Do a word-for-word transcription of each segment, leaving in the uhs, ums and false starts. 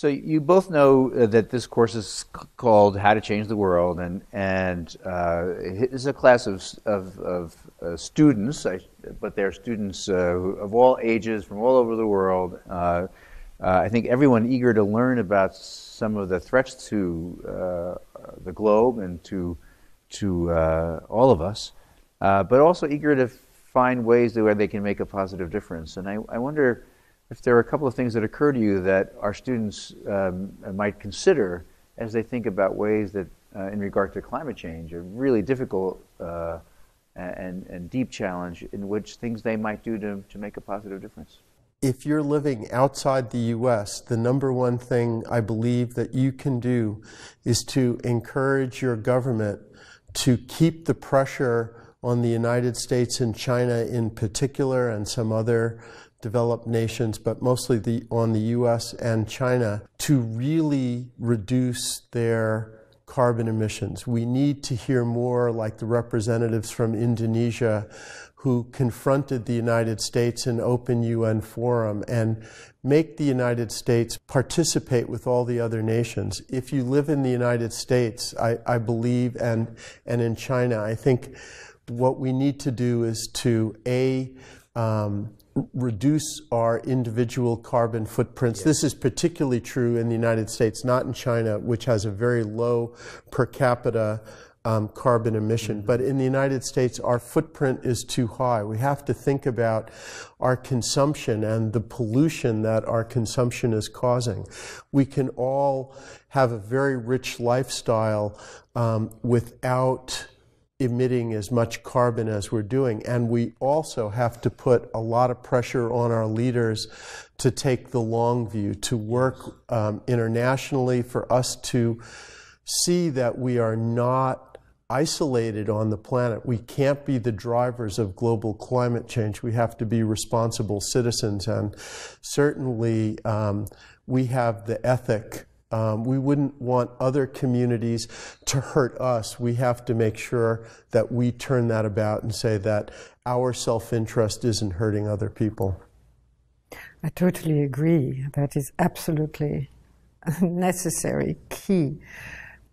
So you both know that this course is called How to Change the World, and and uh, it's a class of of, of uh, students, I, but they're students uh, of all ages from all over the world. Uh, uh, I think everyone eager to learn about some of the threats to uh, the globe and to to uh, all of us, uh, but also eager to find ways where they can make a positive difference. And I, I wonder if there are a couple of things that occur to you that our students um, might consider as they think about ways that, uh, in regard to climate change, a really difficult uh, and, and deep challenge, in which things they might do to, to make a positive difference. If you're living outside the U S, the number one thing I believe that you can do is to encourage your government to keep the pressure on the United States and China in particular, and some other developed nations, but mostly the, on the U S and China, to really reduce their carbon emissions. We need to hear more like the representatives from Indonesia who confronted the United States in open U N forum, and make the United States participate with all the other nations. If you live in the United States, I, I believe, and, and in China, I think what we need to do is to, A, um, reduce our individual carbon footprints. Yes. This is particularly true in the United States, not in China, which has a very low per capita um, carbon emission. Mm-hmm. But in the United States, our footprint is too high. We have to think about our consumption and the pollution that our consumption is causing. We can all have a very rich lifestyle um, without emitting as much carbon as we're doing. And we also have to put a lot of pressure on our leaders to take the long view, to work um, internationally for us to see that we are not isolated on the planet. We can't be the drivers of global climate change. We have to be responsible citizens. And certainly um, we have the ethic. Um, we wouldn't want other communities to hurt us. We have to make sure that we turn that about and say that our self-interest isn't hurting other people. I totally agree. That is absolutely necessary, key.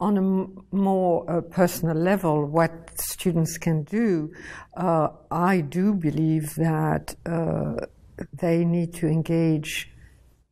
On a m more uh, personal level, what students can do, uh, I do believe that uh, they need to engage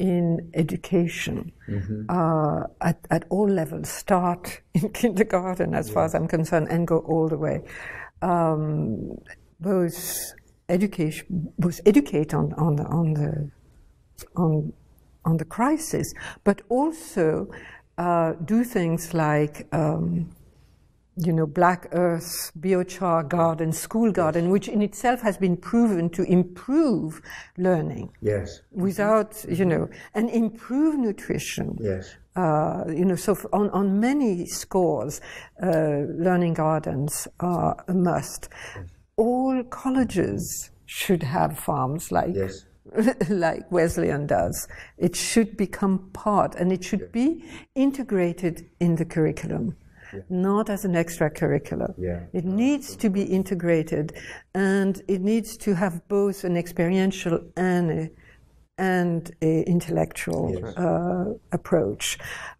in education, mm-hmm. uh, at, at all levels, start in kindergarten as yeah. far as I'm concerned, and go all the way. Um, both education, both educate on, on the on the on on the crisis, but also uh, do things like um, you know, black earth, biochar garden, school garden, which in itself has been proven to improve learning. Yes. Without, you know, and improve nutrition. Yes. Uh, you know, so on, on many scores, uh, learning gardens are a must. Yes. All colleges should have farms like, yes. like Wesleyan does. It should become part, and it should yes. be integrated in the curriculum. Yeah. Not as an extra curriculum. Yeah. It needs to be integrated, and it needs to have both an experiential and a, and a intellectual yes. uh, approach,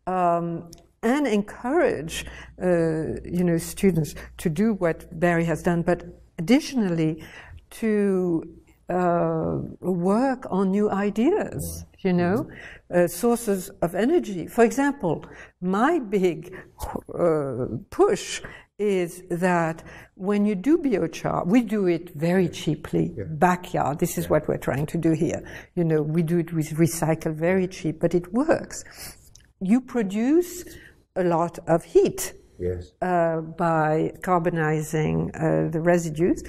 um, and encourage uh, you know, students to do what Barry has done, but additionally to uh, work on new ideas. Yeah. You know, uh, sources of energy. For example, my big uh, push is that when you do biochar, we do it very cheaply, yeah. backyard. This is yeah. what we're trying to do here. You know, we do it with recycle, very cheap, but it works. You produce a lot of heat yes. uh, by carbonizing uh, the residues,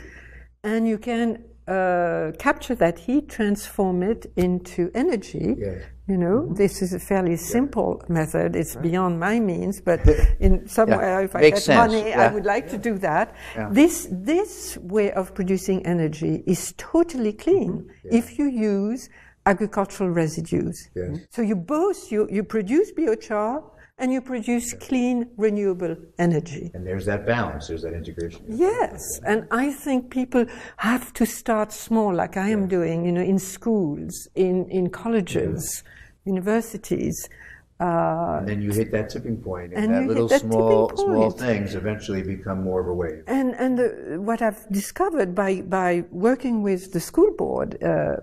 and you can Uh, capture that heat, transform it into energy. Yes. You know, mm-hmm. this is a fairly simple yeah. method. It's right. beyond my means, but in somewhere, yeah. if I Makes get sense. money, yeah. I would like yeah. to do that. Yeah. This this way of producing energy is totally clean mm-hmm. yeah. if you use agricultural residues. Yes. So you both you you produce biochar, and you produce clean, renewable energy. And there's that balance, there's that integration. Yes, yeah. and I think people have to start small, like I am yeah. doing, you know, in schools, in, in colleges, universities. Uh, and then you hit that tipping point, and, and that little that small small things eventually become more of a wave. And and the, what I've discovered by by working with the school board uh,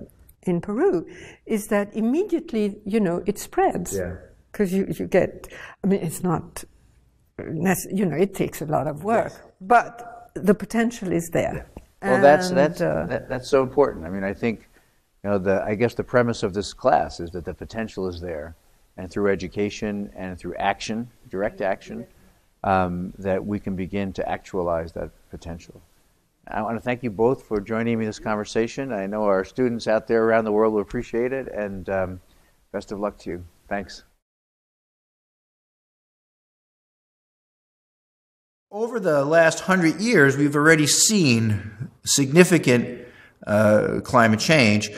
in Peru is that immediately, you know, it spreads. Yeah. Because you you get, I mean, it's not, you know, it takes a lot of work, yes. But the potential is there. Yeah. Well, and that's that's uh, that, that's so important. I mean, I think, you know, the I guess the premise of this class is that the potential is there. And through education and through action, direct action, um, that we can begin to actualize that potential. I want to thank you both for joining me in this conversation. I know our students out there around the world will appreciate it, and um, best of luck to you. Thanks. Over the last hundred years, we've already seen significant uh, climate change.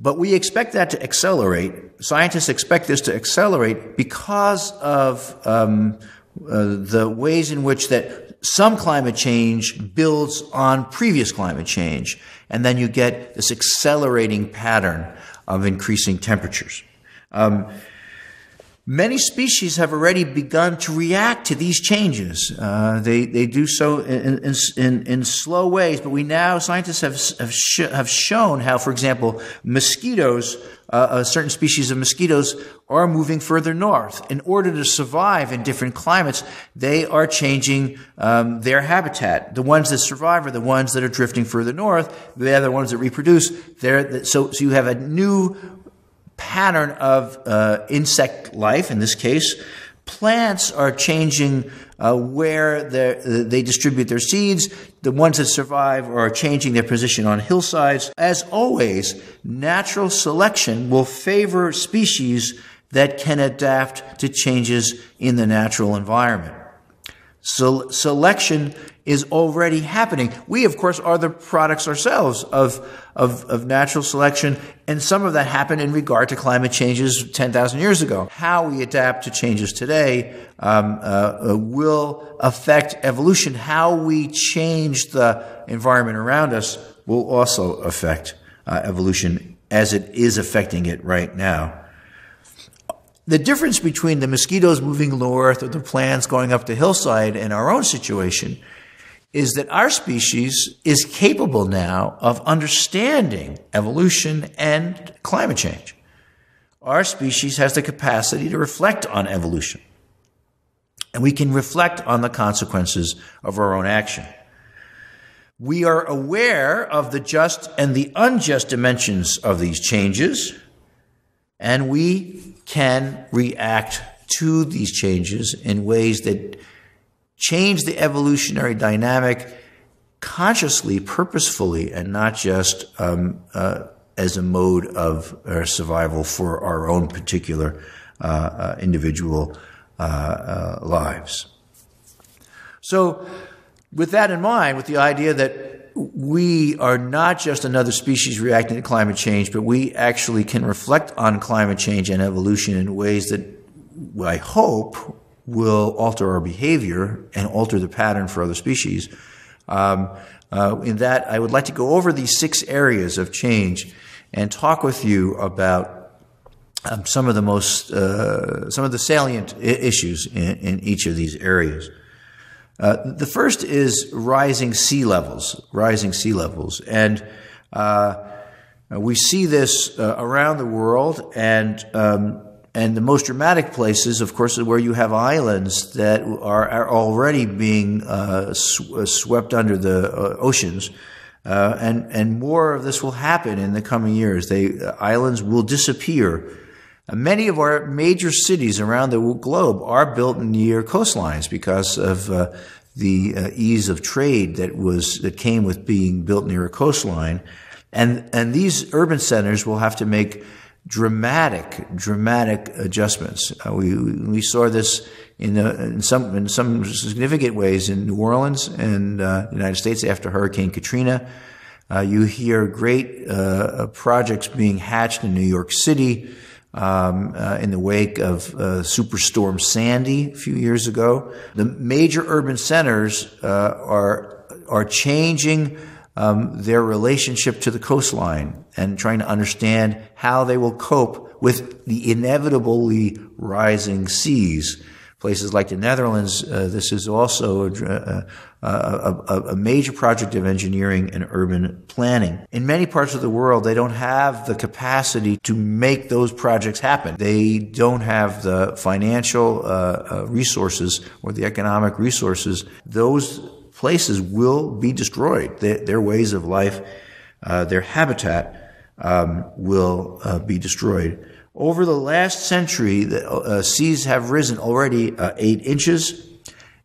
But we expect that to accelerate. Scientists expect this to accelerate because of um, uh, the ways in which that some climate change builds on previous climate change. And then you get this accelerating pattern of increasing temperatures. Um, many species have already begun to react to these changes. Uh, they, they do so in, in, in slow ways, but we now, scientists have, have, sh have shown how, for example, mosquitoes, uh, uh, certain species of mosquitoes are moving further north. In order to survive in different climates, they are changing um, their habitat. The ones that survive are the ones that are drifting further north. They're the ones that reproduce. They're the, so, so you have a new pattern of uh, insect life, in this case. Plants are changing uh, where they distribute their seeds. The ones that survive are changing their position on hillsides. As always, natural selection will favor species that can adapt to changes in the natural environment. So selection is already happening. We, of course, are the products ourselves of, of, of natural selection, and some of that happened in regard to climate changes ten thousand years ago. How we adapt to changes today um, uh, will affect evolution. How we change the environment around us will also affect uh, evolution as it is affecting it right now. The difference between the mosquitoes moving north or the plants going up the hillside and our own situation is that our species is capable now of understanding evolution and climate change. Our species has the capacity to reflect on evolution, and we can reflect on the consequences of our own action. We are aware of the just and the unjust dimensions of these changes, and we can react to these changes in ways that change the evolutionary dynamic consciously, purposefully, and not just um, uh, as a mode of uh, survival for our own particular uh, uh, individual uh, uh, lives. So with that in mind, with the idea that we are not just another species reacting to climate change, but we actually can reflect on climate change and evolution in ways that I hope will alter our behavior and alter the pattern for other species. Um, uh, in that, I would like to go over these six areas of change and talk with you about um, some of the most, uh, some of the salient I issues in, in each of these areas. Uh, the first is rising sea levels, rising sea levels. And uh, we see this uh, around the world, and um, And the most dramatic places, of course, is where you have islands that are, are already being uh, sw swept under the uh, oceans, uh, and and more of this will happen in the coming years. They uh, islands will disappear. Uh, many of our major cities around the globe are built near coastlines because of uh, the uh, ease of trade that was that came with being built near a coastline, and and these urban centers will have to make dramatic, dramatic adjustments. Uh, we we saw this in, uh, in some in some significant ways in New Orleans and uh, the United States after Hurricane Katrina. Uh, you hear great uh, projects being hatched in New York City um, uh, in the wake of uh, Superstorm Sandy a few years ago. The major urban centers uh, are are changing um, their relationship to the coastline and trying to understand how they will cope with the inevitably rising seas. Places like the Netherlands, uh, this is also a, a, a, a major project of engineering and urban planning. In many parts of the world, they don't have the capacity to make those projects happen. They don't have the financial uh, resources or the economic resources. Those places will be destroyed. Their, their ways of life, uh, their habitat um, will uh, be destroyed. Over the last century, the uh, seas have risen already uh, eight inches,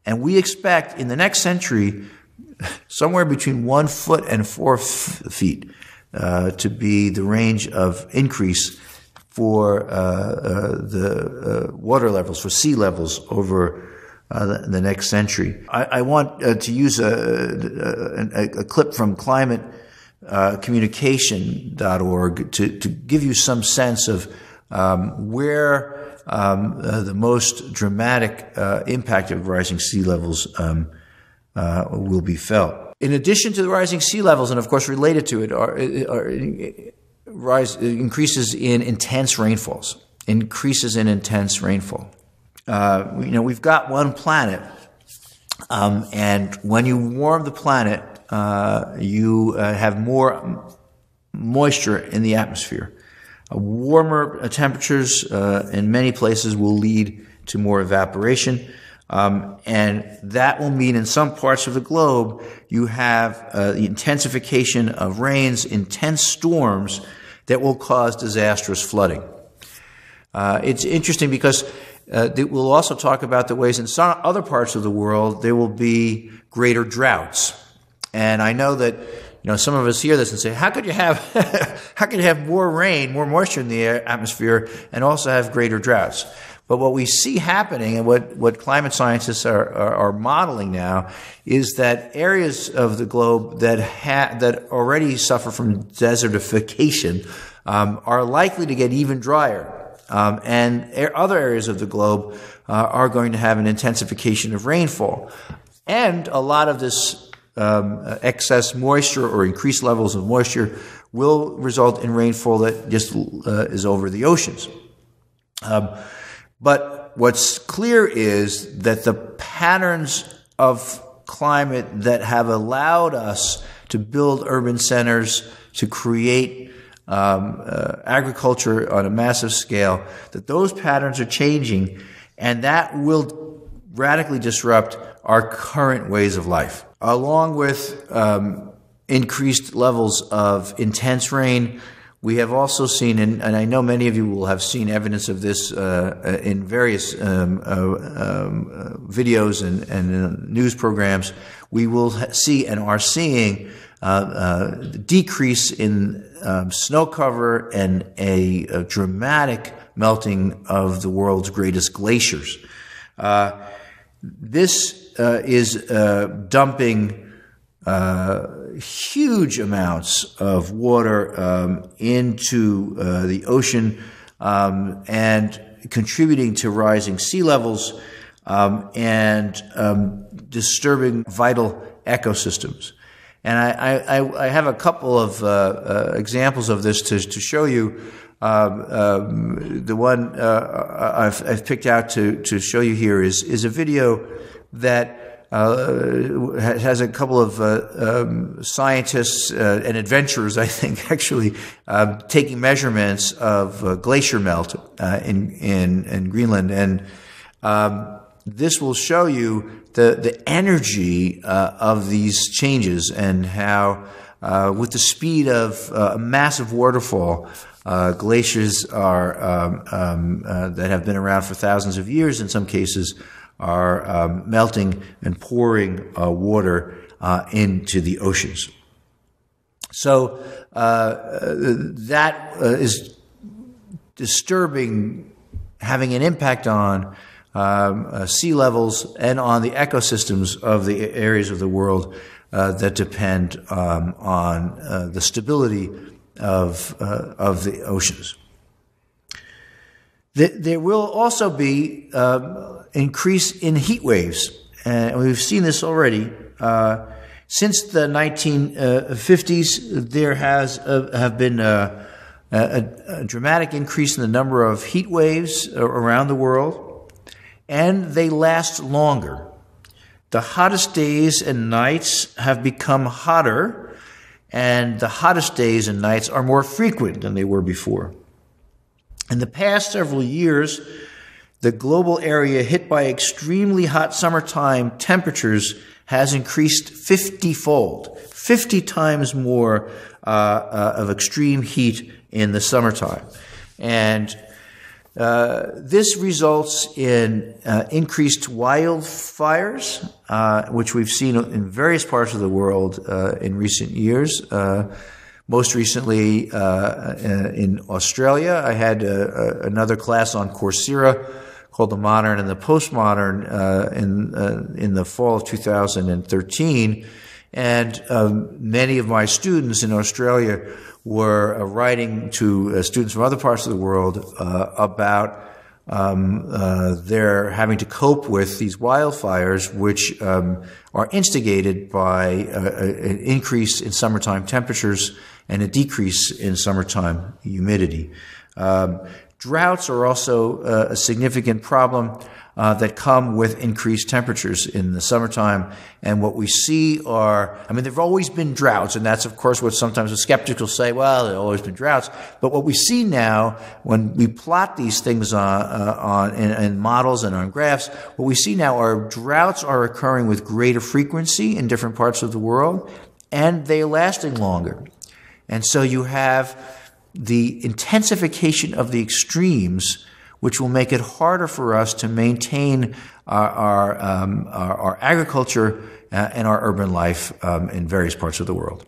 and we expect in the next century somewhere between one foot and four f feet uh, to be the range of increase for uh, uh, the uh, water levels, for sea levels over uh, the, the next century. I, I want uh, to use a, a, a clip from climate communication dot org to, to give you some sense of Um, where um, uh, the most dramatic uh, impact of rising sea levels um, uh, will be felt. In addition to the rising sea levels, and of course related to it, are, are rise increases in intense rainfalls. Increases in intense rainfall. Uh, you know, we've got one planet, um, and when you warm the planet, uh, you uh, have more moisture in the atmosphere. Warmer temperatures uh, in many places will lead to more evaporation, um, and that will mean in some parts of the globe you have uh, the intensification of rains, intense storms that will cause disastrous flooding. Uh, it's interesting because uh, we'll also talk about the ways in some other parts of the world there will be greater droughts, and I know that you know, some of us hear this and say, how could you have, how could you have more rain, more moisture in the atmosphere and also have greater droughts? But what we see happening and what, what climate scientists are, are, are modeling now is that areas of the globe that ha that already suffer from desertification, um, are likely to get even drier. Um, and other areas of the globe uh, are going to have an intensification of rainfall. And a lot of this Um, excess moisture or increased levels of moisture will result in rainfall that just uh, is over the oceans. Um, but what's clear is that the patterns of climate that have allowed us to build urban centers, to create um, uh, agriculture on a massive scale, that those patterns are changing, and that will radically disrupt our current ways of life. Along with um, increased levels of intense rain, we have also seen, and, and I know many of you will have seen evidence of this uh, in various um, uh, um, uh, videos and, and uh, news programs, we will see and are seeing uh, uh, decrease in um, snow cover and a, a dramatic melting of the world's greatest glaciers. Uh, this Uh, is uh, dumping uh, huge amounts of water um, into uh, the ocean um, and contributing to rising sea levels um, and um, disturbing vital ecosystems. And I, I, I have a couple of uh, uh, examples of this to, to show you. Um, um, the one uh, I've, I've picked out to, to show you here is, is a video that uh, has a couple of uh, um, scientists uh, and adventurers, I think, actually, uh, taking measurements of uh, glacier melt uh, in, in, in Greenland. And um, this will show you the, the energy uh, of these changes and how, uh, with the speed of uh, a massive waterfall, Uh, glaciers are um, um, uh, that have been around for thousands of years in some cases are um, melting and pouring uh, water uh, into the oceans. So uh, that uh, is disturbing, having an impact on um, uh, sea levels and on the ecosystems of the areas of the world uh, that depend um, on uh, the stability of uh, of the oceans. Th there will also be um, increase in heat waves, and we've seen this already. Uh, Since the nineteen fifties, there has uh, have been a, a, a dramatic increase in the number of heat waves around the world, and they last longer. The hottest days and nights have become hotter, and the hottest days and nights are more frequent than they were before. In the past several years, the global area hit by extremely hot summertime temperatures has increased fifty-fold, fifty times more uh, uh, of extreme heat in the summertime. And uh, this results in uh, increased wildfires, uh, which we've seen in various parts of the world uh, in recent years. Uh, Most recently uh, in Australia, I had a, a, another class on Coursera called The Modern and the Postmodern uh, in, uh, in the fall of two thousand thirteen. And um, many of my students in Australia were uh, writing to uh, students from other parts of the world uh, about um, uh, their having to cope with these wildfires, which um, are instigated by uh, an increase in summertime temperatures and a decrease in summertime humidity. Um, droughts are also uh, a significant problem uh, that come with increased temperatures in the summertime. And what we see are, I mean, there have always been droughts, and that's, of course, what sometimes the skeptics will say, well, there have always been droughts. But what we see now, when we plot these things on, uh, on in, in models and on graphs, what we see now are droughts are occurring with greater frequency in different parts of the world, and they are lasting longer. And so you have the intensification of the extremes, which will make it harder for us to maintain our, our, um, our, our agriculture uh, and our urban life um, in various parts of the world.